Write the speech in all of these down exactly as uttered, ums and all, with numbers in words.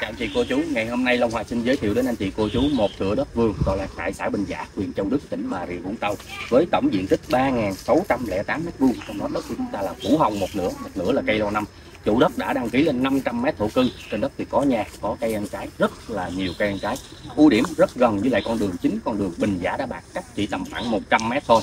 Chào anh chị cô chú, ngày hôm nay Long Hòa xin giới thiệu đến anh chị cô chú một thửa đất vườn tọa lạc tại xã Bình Giã, huyện Châu Đức, tỉnh Bà Rịa Vũng Tàu với tổng diện tích ba nghìn sáu trăm lẻ tám mét vuông. Trong đó đất của chúng ta là phủ hồng một nửa, một nửa là cây lâu năm. Chủ đất đã đăng ký lên năm trăm mét thổ cư. Trên đất thì có nhà, có cây ăn trái, rất là nhiều cây ăn trái. Ưu điểm rất gần với lại con đường chính, con đường Bình Giã Đá Bạc, cách chỉ tầm khoảng một trăm mét thôi.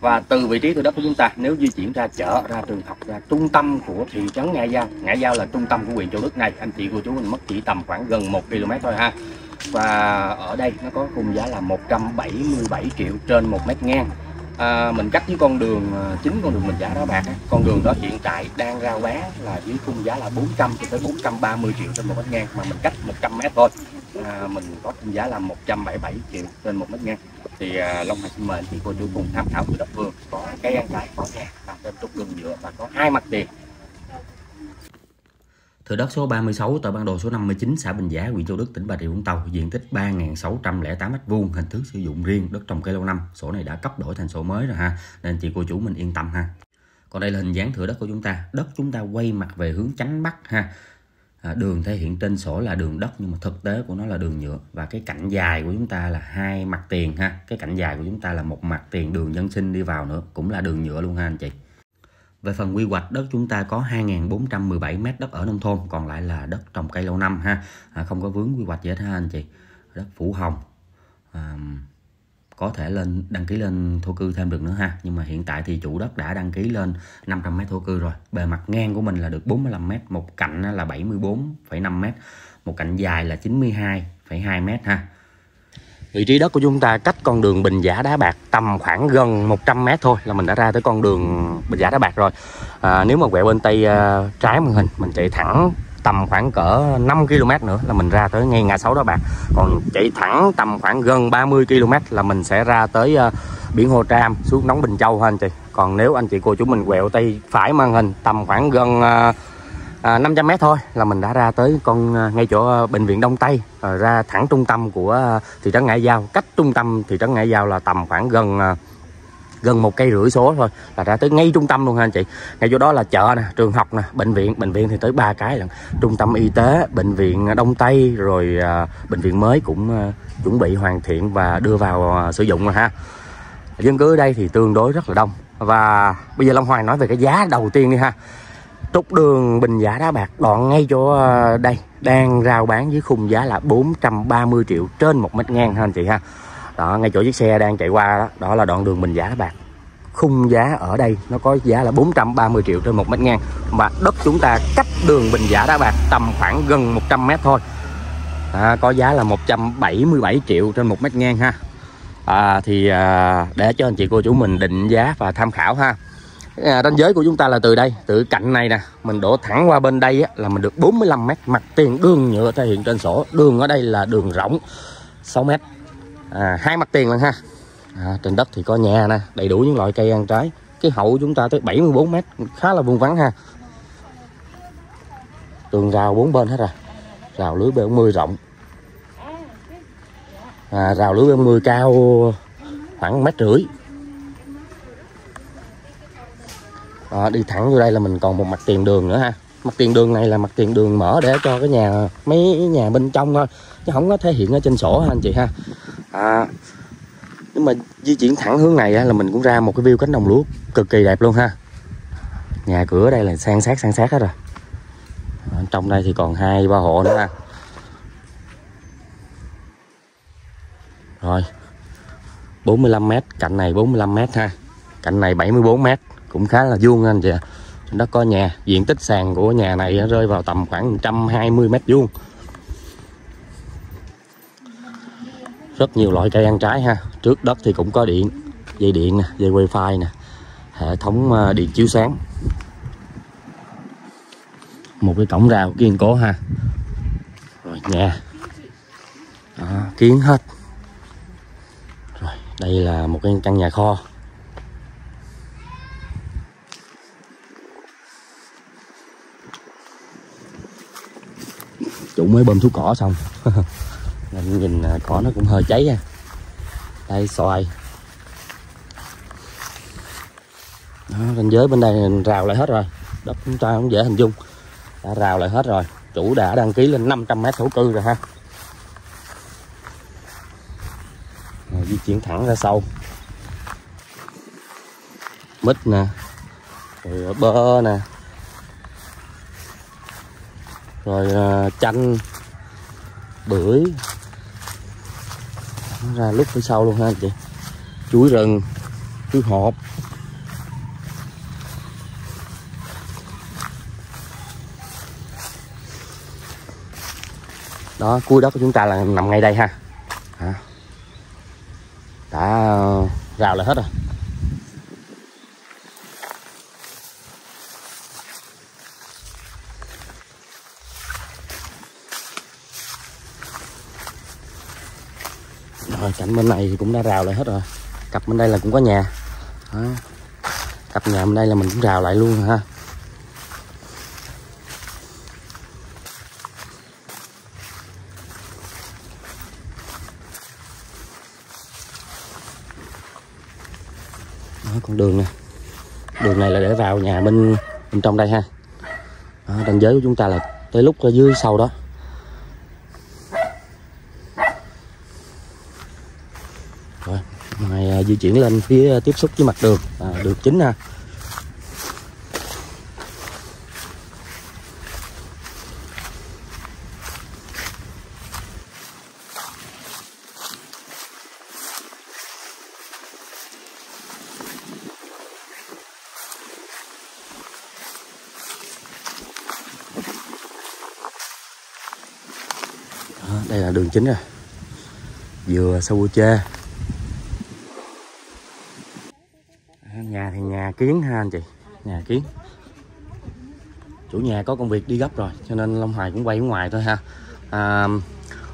Và từ vị trí từ đất của chúng ta, nếu di chuyển ra chợ, ra trường học, ra trung tâm của thị trấn Ngãi Giao, Ngãi Giao là trung tâm của huyện Châu Đức này, anh chị cô chú mình mất chỉ tầm khoảng gần một ki lô mét thôi ha. Và ở đây nó có khung giá là một trăm bảy mươi bảy triệu trên một mét ngang. À, mình cắt với con đường chính, con đường Bình Giã Đá Bạc, con đường đó hiện tại đang rao bán là với khung giá là bốn trăm cho tới bốn trăm ba mươi triệu trên một mét ngang, mà mình cắt một trăm mét thôi. À, mình có khung giá là một trăm bảy mươi bảy triệu trên một mét ngang. Thì à, Long Hòa xin mời anh chị cô chú cùng tham khảo thửa đất vườn có cây ăn trái, có nhà nằm trên trục đường nhựa và có hai mặt tiền. Thửa đất số ba mươi sáu tại bản đồ số năm mươi chín xã Bình Giã, huyện Châu Đức, tỉnh Bà Rịa Vũng Tàu, diện tích ba nghìn sáu trăm lẻ tám mét vuông, hình thức sử dụng riêng, đất trồng cây lâu năm, sổ này đã cấp đổi thành sổ mới rồi ha, nên chị cô chủ mình yên tâm ha. Còn đây là hình dáng thửa đất của chúng ta, đất chúng ta quay mặt về hướng chánh bắc ha. À, đường thể hiện trên sổ là đường đất nhưng mà thực tế của nó là đường nhựa, và cái cạnh dài của chúng ta là hai mặt tiền ha. Cái cạnh dài của chúng ta là một mặt tiền đường dân sinh đi vào nữa, cũng là đường nhựa luôn ha anh chị. Về phần quy hoạch, đất chúng ta có hai nghìn bốn trăm mười bảy mét đất ở nông thôn, còn lại là đất trồng cây lâu năm ha. À, không có vướng quy hoạch gì hết ha anh chị. Đất phủ hồng. À, có thể lên đăng ký lên thổ cư thêm được nữa ha, nhưng mà hiện tại thì chủ đất đã đăng ký lên năm trăm mét thổ cư rồi. Bề mặt ngang của mình là được bốn mươi lăm mét, một cạnh là bảy mươi bốn phẩy năm mét, một cạnh dài là chín mươi hai phẩy hai mét ha. Vị trí đất của chúng ta cách con đường Bình Giã Đá Bạc tầm khoảng gần một trăm mét thôi là mình đã ra tới con đường Bình Giã Đá Bạc rồi. À, nếu mà quẹo bên tay uh, trái màn hình, mình chạy thẳng tầm khoảng cỡ năm ki lô mét nữa là mình ra tới ngay ngã sáu Đá Bạc. Còn chạy thẳng tầm khoảng gần ba mươi ki lô mét là mình sẽ ra tới uh, biển Hồ Tràm, xuống nóng Bình Châu ha anh chị. Còn nếu anh chị cô chú mình quẹo tay phải màn hình tầm khoảng gần uh, À, năm trăm mét thôi là mình đã ra tới con ngay chỗ bệnh viện Đông Tây, à, ra thẳng trung tâm của à, thị trấn Ngãi Giao. Cách trung tâm thị trấn Ngãi Giao là tầm khoảng gần à, gần một cây rưỡi số thôi là ra tới ngay trung tâm luôn ha anh chị. Ngay chỗ đó là chợ nè, trường học nè, bệnh viện, bệnh viện thì tới ba cái lần, trung tâm y tế, bệnh viện Đông Tây rồi à, bệnh viện mới cũng à, chuẩn bị hoàn thiện và đưa vào à, sử dụng rồi ha. Dân cư ở đây thì tương đối rất là đông. Và bây giờ Long Hoàng nói về cái giá đầu tiên đi ha. Trục đường Bình Giã Đá Bạc đoạn ngay chỗ đây đang rao bán với khung giá là bốn trăm ba mươi triệu trên một mét ngang ha anh chị ha. Đó, ngay chỗ chiếc xe đang chạy qua đó, đó là đoạn đường Bình Giã Đá Bạc. Khung giá ở đây nó có giá là bốn trăm ba mươi triệu trên một mét ngang, và đất chúng ta cách đường Bình Giã Đá Bạc tầm khoảng gần một trăm mét thôi. À, có giá là một trăm bảy mươi bảy triệu trên một mét ngang ha. À, thì à, để cho anh chị cô chú mình định giá và tham khảo ha. À, ranh giới của chúng ta là từ đây, từ cạnh này nè, mình đổ thẳng qua bên đây á, là mình được bốn mươi lăm mét, mặt tiền đường nhựa thể hiện trên sổ. Đường ở đây là đường rộng sáu mét, à, hai mặt tiền lần ha. À, trên đất thì có nhà nè, đầy đủ những loại cây ăn trái. Cái hậu của chúng ta tới bảy mươi bốn mét, khá là vuông vắn ha. Tường rào bốn bên hết rồi. Rào lưới B bốn mươi rộng, à, rào lưới B bốn mươi cao khoảng một mét rưỡi. À, đi thẳng vô đây là mình còn một mặt tiền đường nữa ha. Mặt tiền đường này là mặt tiền đường mở để cho cái nhà, mấy nhà bên trong thôi, chứ không có thể hiện ở trên sổ ha anh chị ha. À, nếu mà di chuyển thẳng hướng này á, là mình cũng ra một cái view cánh đồng lúa cực kỳ đẹp luôn ha. Nhà cửa đây là san sát san sát hết rồi. À, trong đây thì còn hai ba hộ nữa ha. Rồi bốn mươi lăm mét, cạnh này bốn mươi lăm mét ha, cạnh này bảy mươi bốn mét, cũng khá là vuông anh chị ạ. Đó có nhà, diện tích sàn của nhà này rơi vào tầm khoảng một trăm hai mươi mét vuông. Rất nhiều loại cây ăn trái ha. Trước đất thì cũng có điện, dây điện nè, dây wifi nè, hệ thống điện chiếu sáng. Một cái cổng rào kiên cố ha. Rồi nhà. Đó, kiến hết. Rồi, đây là một cái căn nhà kho. Chủ mới bơm thuốc cỏ xong mình nhìn cỏ nó cũng hơi cháy ha. Đây xoài đó, ranh giới bên đây rào lại hết rồi. Đất chúng ta cũng dễ hình dung, đã rào lại hết rồi. Chủ đã đăng ký lên năm trăm mét thổ cư rồi ha. Rồi, di chuyển thẳng ra sau. Mít nè, rồi bơ nè, rồi chanh, bưởi. Nó ra lúc phía sau luôn ha anh chị. Chuối rừng, chuối hộp. Đó, cuối đất của chúng ta là nằm ngay đây ha. Hả? Đã rào lại hết rồi. Rồi, cạnh bên này thì cũng đã rào lại hết rồi. Cặp bên đây là cũng có nhà. Đó. Cặp nhà bên đây là mình cũng rào lại luôn ha. Con đường nè, đường này là để vào nhà bên bên trong đây ha. Đó, ranh giới của chúng ta là tới lúc ở dưới sau đó. Rồi, ngoài di chuyển lên phía tiếp xúc với mặt đường, à, đường chính ha. Đây là đường chính rồi. Dừa sâu bô chê. Nhà thì nhà kiến ha anh chị. Nhà kiến. Chủ nhà có công việc đi gấp rồi, cho nên Long Hoài cũng quay ở ngoài thôi ha. à,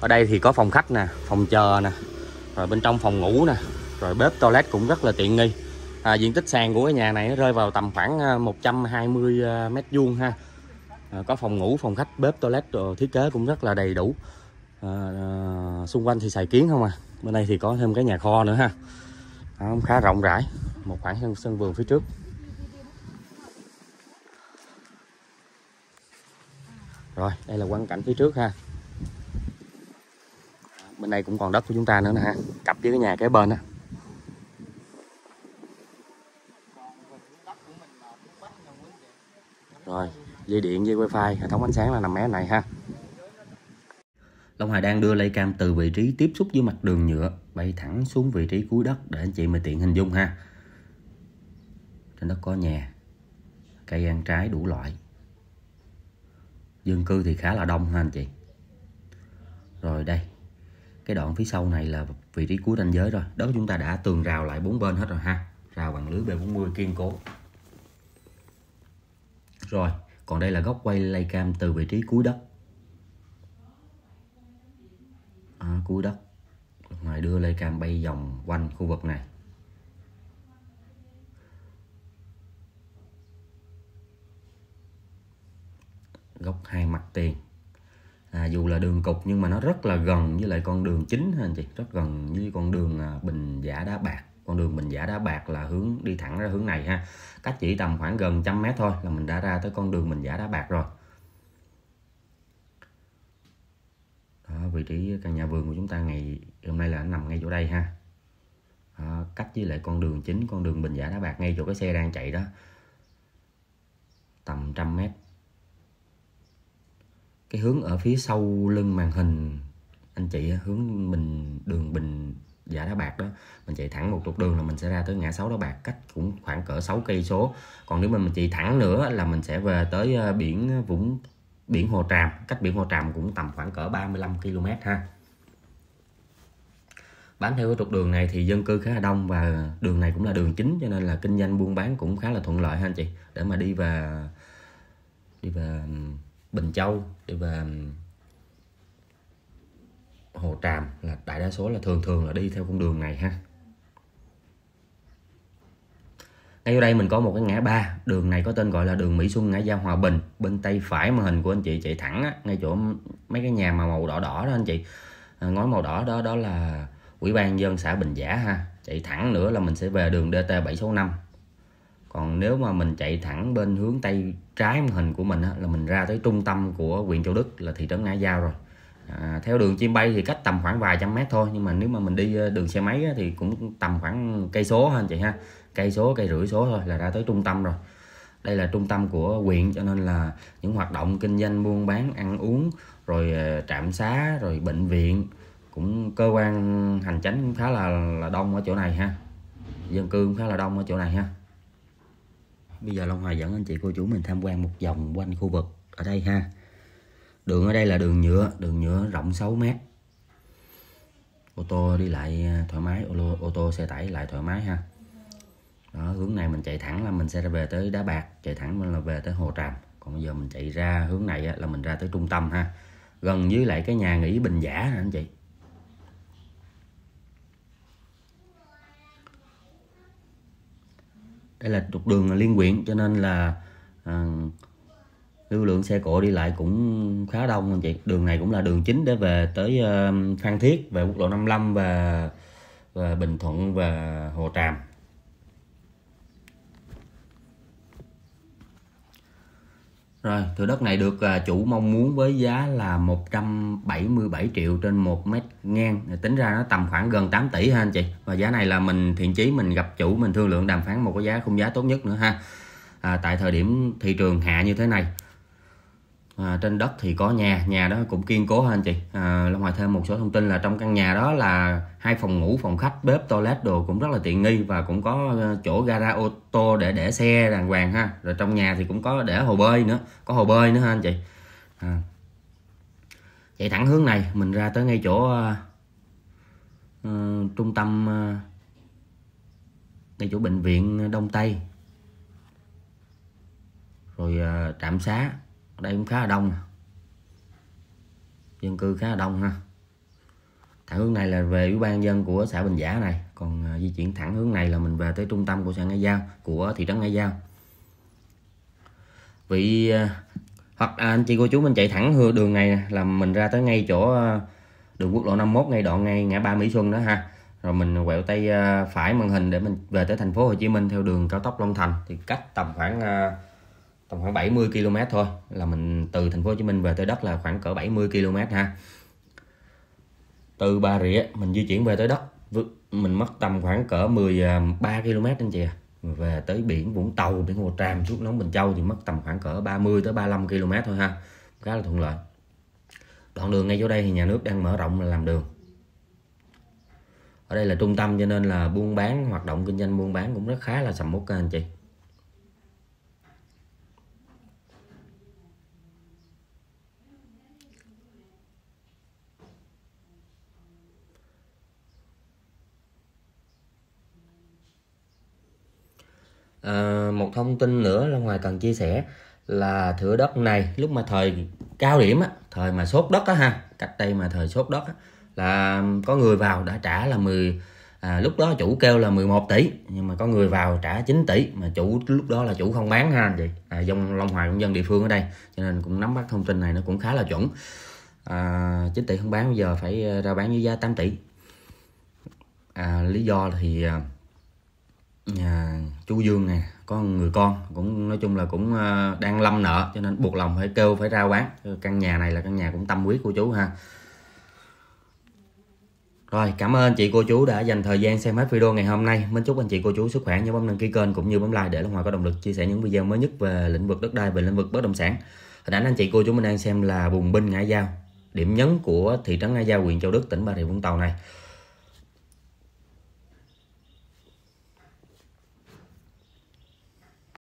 Ở đây thì có phòng khách nè, phòng chờ nè, rồi bên trong phòng ngủ nè, rồi bếp toilet cũng rất là tiện nghi. à, Diện tích sàn của cái nhà này nó rơi vào tầm khoảng một trăm hai mươi mét vuông ha. à, Có phòng ngủ, phòng khách, bếp toilet, rồi thiết kế cũng rất là đầy đủ. À, à, xung quanh thì xài kiến không à. Bên đây thì có thêm cái nhà kho nữa ha. À, khá rộng rãi. Một khoảng sân, sân vườn phía trước. Rồi đây là quang cảnh phía trước ha. Bên đây cũng còn đất của chúng ta nữa nè ha. Cặp với cái nhà kế bên á. Rồi dây điện với wifi, hệ thống ánh sáng là nằm mé này ha. Long Hoài đang đưa lay cam từ vị trí tiếp xúc với mặt đường nhựa bay thẳng xuống vị trí cuối đất để anh chị mình tiện hình dung ha. Trên đất có nhà, cây ăn trái đủ loại, dân cư thì khá là đông ha anh chị. Rồi đây, cái đoạn phía sau này là vị trí cuối ranh giới rồi. Đất chúng ta đã tường rào lại bốn bên hết rồi ha. Rào bằng lưới B bốn mươi kiên cố. Rồi, còn đây là góc quay lay cam từ vị trí cuối đất. À, cuối đất ngoài đưa lay cam bay vòng quanh khu vực này. Góc hai mặt tiền. à, Dù là đường cục nhưng mà nó rất là gần với lại con đường chính ha anh chị. Rất gần với con đường Bình Giã Đá Bạc. Con đường Bình Giã Đá Bạc là hướng đi thẳng ra hướng này ha. Cách chỉ tầm khoảng gần trăm mét thôi là mình đã ra tới con đường Bình Giã Đá Bạc rồi. Đó, vị trí căn nhà vườn của chúng ta ngày hôm nay là nằm ngay chỗ đây ha. À, cách với lại con đường chính, con đường Bình Giã Đá Bạc ngay chỗ cái xe đang chạy đó tầm trăm mét. Cái hướng ở phía sau lưng màn hình anh chị, hướng mình đường Bình Giã Đá Bạc đó, mình chạy thẳng một trục đường là mình sẽ ra tới ngã sáu Đá Bạc, cách cũng khoảng cỡ sáu cây số. Còn nếu mà mình chạy thẳng nữa là mình sẽ về tới biển Vũng Biển Hồ Tràm, cách biển Hồ Tràm cũng tầm khoảng cỡ ba mươi lăm ki lô mét ha. Bám theo cái trục đường này thì dân cư khá là đông và đường này cũng là đường chính cho nên là kinh doanh buôn bán cũng khá là thuận lợi ha anh chị. Để mà đi về đi về Bình Châu, đi về Hồ Tràm là đại đa số là thường thường là đi theo con đường này ha. Ngay ở đây mình có một cái ngã ba, đường này có tên gọi là đường Mỹ Xuân Ngãi Giao Hòa Bình. Bên tay phải màn hình của anh chị chạy thẳng á, ngay chỗ mấy cái nhà mà màu đỏ đỏ đó anh chị. À, ngói màu đỏ đó đó là Ủy ban dân xã Bình Giã ha. Chạy thẳng nữa là mình sẽ về đường D T bảy sáu năm. Còn nếu mà mình chạy thẳng bên hướng tay trái màn hình của mình á, là mình ra tới trung tâm của huyện Châu Đức là thị trấn Ngãi Giao rồi. À, theo đường chim bay thì cách tầm khoảng vài trăm mét thôi, nhưng mà nếu mà mình đi đường xe máy á, thì cũng tầm khoảng cây số ha anh chị ha, cây số cây rưỡi số thôi là ra tới trung tâm rồi. Đây là trung tâm của huyện, cho nên là những hoạt động kinh doanh buôn bán ăn uống, rồi trạm xá, rồi bệnh viện, cũng cơ quan hành chánh cũng khá là là đông ở chỗ này ha, dân cư cũng khá là đông ở chỗ này ha. Bây giờ Long Hòa dẫn anh chị cô chú mình tham quan một vòng quanh khu vực ở đây ha. Đường ở đây là đường nhựa, đường nhựa rộng sáu mét. Ô tô đi lại thoải mái, ô, ô tô xe tải lại thoải mái ha. Đó, hướng này mình chạy thẳng là mình sẽ về tới Đá Bạc, chạy thẳng mình là về tới Hồ Tràm. Còn bây giờ mình chạy ra hướng này là mình ra tới trung tâm ha. Gần dưới lại cái nhà nghỉ Bình Giã hả anh chị. Đây là trục đường liên huyện, cho nên là à, lưu lượng xe cộ đi lại cũng khá đông anh chị. Đường này cũng là đường chính để về tới uh, Phan Thiết, về quốc lộ năm mươi lăm và, và Bình Thuận và Hồ Tràm. Rồi, thửa đất này được chủ mong muốn với giá là một trăm bảy mươi bảy triệu trên một mét ngang. Tính ra nó tầm khoảng gần tám tỷ ha anh chị. Và giá này là mình thiện chí, mình gặp chủ, mình thương lượng đàm phán một cái giá khung giá tốt nhất nữa ha. À, tại thời điểm thị trường hạ như thế này. À, trên đất thì có nhà, nhà đó cũng kiên cố ha anh chị. À, Long Hòa thêm một số thông tin là trong căn nhà đó là hai phòng ngủ, phòng khách, bếp, toilet đồ cũng rất là tiện nghi, và cũng có chỗ gara ô tô để để xe đàng hoàng ha. Rồi trong nhà thì cũng có để hồ bơi nữa, có hồ bơi nữa ha anh chị. À, chạy thẳng hướng này mình ra tới ngay chỗ uh, trung tâm, uh, ngay chỗ bệnh viện Đông Tây, rồi uh, trạm xá. Ở đây cũng khá là đông, dân cư khá là đông ha. Thẳng hướng này là về ủy ban dân của xã Bình Giã này, còn di chuyển thẳng hướng này là mình về tới trung tâm của xã Ngãi Giao, của thị trấn Ngãi Giao. Vì hoặc à, anh chị cô chú mình chạy thẳng đường này là mình ra tới ngay chỗ đường quốc lộ năm mươi mốt, ngay đoạn ngay ngã ba Mỹ Xuân đó ha. Rồi mình quẹo tay phải màn hình để mình về tới thành phố Hồ Chí Minh theo đường cao tốc Long Thành, thì cách tầm khoảng tầm khoảng bảy mươi ki lô mét thôi, là mình từ thành phố Hồ Chí Minh về tới đất là khoảng cỡ bảy mươi ki lô mét ha. Từ Bà Rịa mình di chuyển về tới đất mình mất tầm khoảng cỡ mười ba ki lô mét anh chị à. Về tới biển Vũng Tàu, biển Hồ Tràm, xuống nóng Bình Châu thì mất tầm khoảng cỡ ba mươi tới ba mươi lăm ki lô mét thôi ha. Khá là thuận lợi. Đoạn đường ngay chỗ đây thì nhà nước đang mở rộng là làm đường. Ở đây là trung tâm cho nên là buôn bán, hoạt động kinh doanh buôn bán cũng rất khá là sầm uất anh chị. À, một thông tin nữa Long Hòa cần chia sẻ là thửa đất này lúc mà thời cao điểm á, thời mà sốt đất á ha, cách đây mà thời sốt đất á, là có người vào đã trả là mười à, lúc đó chủ kêu là mười một tỷ, nhưng mà có người vào trả chín tỷ, mà chủ lúc đó là chủ không bán ha anh chị. À, dòng Long Hòa cũng dân địa phương ở đây cho nên cũng nắm bắt thông tin này nó cũng khá là chuẩn. À, chín tỷ không bán, bây giờ phải ra bán với giá tám tỷ. À, lý do thì À, chú Dương này có người con, cũng nói chung là cũng uh, đang lâm nợ, cho nên buộc lòng phải kêu phải ra bán. Căn nhà này là căn nhà cũng tâm huyết của chú ha. Rồi, cảm ơn chị cô chú đã dành thời gian xem hết video ngày hôm nay. Mến chúc anh chị cô chú sức khỏe, nhớ bấm đăng ký kênh cũng như bấm like để Long Hòa có động lực chia sẻ những video mới nhất về lĩnh vực đất đai, về lĩnh vực bất động sản. Hình ảnh anh chị cô chú mình đang xem là vùng binh Ngãi Giao, điểm nhấn của thị trấn Ngãi Giao, huyện Châu Đức, tỉnh Bà Rịa Vũng Tàu này.